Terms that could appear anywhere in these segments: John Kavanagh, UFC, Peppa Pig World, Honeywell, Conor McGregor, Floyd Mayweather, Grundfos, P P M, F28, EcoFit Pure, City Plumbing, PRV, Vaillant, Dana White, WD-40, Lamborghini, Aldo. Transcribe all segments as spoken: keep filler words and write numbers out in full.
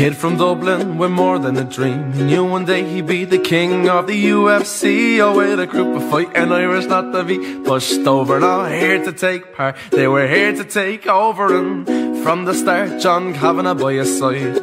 kid from Dublin with more than a dream. He knew one day he'd be the king of the U F C. Oh, with a group of fighting Irish not to be pushed over, not here to take part, they were here to take over. And from the start, John Kavanagh by his side.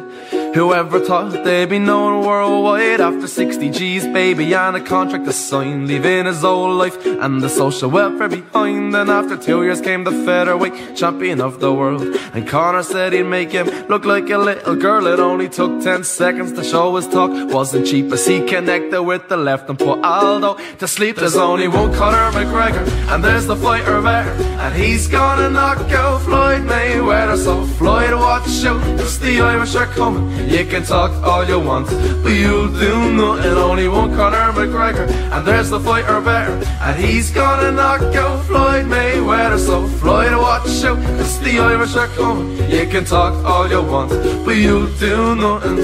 Whoever thought they'd be known worldwide. After sixty G's, baby, and a contract to sign, leaving his whole life and the social welfare behind. And after two years came the featherweight champion of the world, and Conor said he'd make him look like a little girl. It only took ten seconds to show his talk wasn't cheap, as he connected with the left and put Aldo to sleep. There's only one Conor McGregor, and there's the fighter there, and he's gonna knock out Floyd Mayweather. So Floyd, watch out, 'cause the Irish are coming. You can talk all you want, but you'll do nothing. Only one Conor McGregor, and there's the fighter better, and he's gonna knock out Floyd Mayweather. So Floyd, watch out, 'cause the Irish are coming. You can talk all you want, but you'll do nothing.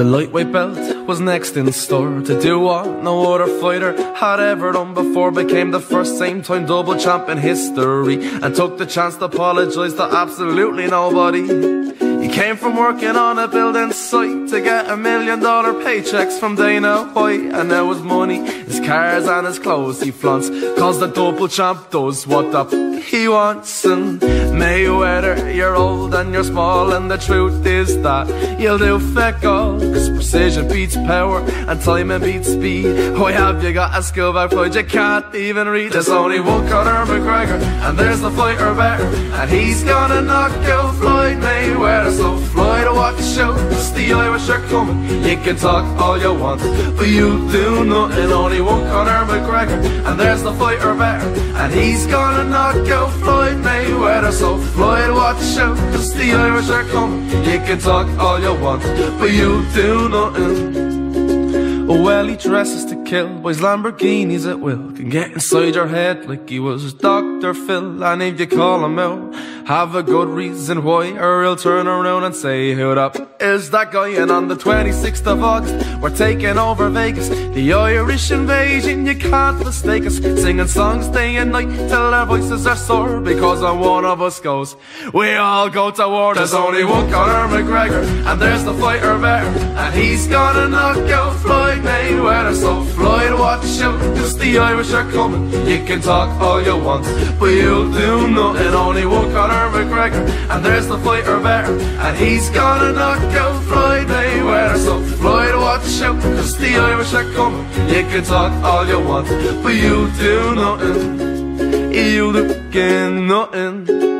The lightweight belt was next in store to do what no other fighter had ever done before. Became the first same-time double champ in history, and took the chance to apologise to absolutely nobody. He came from working on a building site to get a million dollar paychecks from Dana White. And now his money, his cars and his clothes he flaunts, 'cause the double champ does what the f he wants. And Mayweather, you're old and you're small, and the truth is that you'll do feck all, 'cause precision beats power and timing beats speed. Why have you got a school bag Floyd you can't even read? There's only one Conor McGregor, and there's the fighter better, and he's gonna knock out Floyd Mayweather. So Floyd, watch out, 'cause the Irish are coming. You can talk all you want, but you do nothing. Only one Conor McGregor, and there's the fighter better, and he's gonna knock out Floyd Mayweather. So Floyd, watch out, 'cause the Irish are coming. You can talk all you want, but you do nothing. Oh well, he dresses to kill, buys Lamborghinis at will, can get inside your head like he was Doctor Phil. And if you call him out, have a good reason why, or he'll turn around and say, who that is that guy? And on the twenty-sixth of August, we're taking over Vegas, the Irish invasion, you can't mistake us. Singing songs day and night till our voices are sore, because when one of us goes, we all go to war. There's only one Conor McGregor, and there's the fighter better, and he's gonna knock out Floyd Mayweather. So Floyd, watch out, 'cause the Irish are coming. You can talk all you want, but you'll do nothing. Only one Conor McGregor, and there's the fighter better, and he's gonna knock out Floyd Mayweather. So Floyd, watch out, 'cause the Irish are coming. You can talk all you want, but you'll do nothing. You'll do nothing.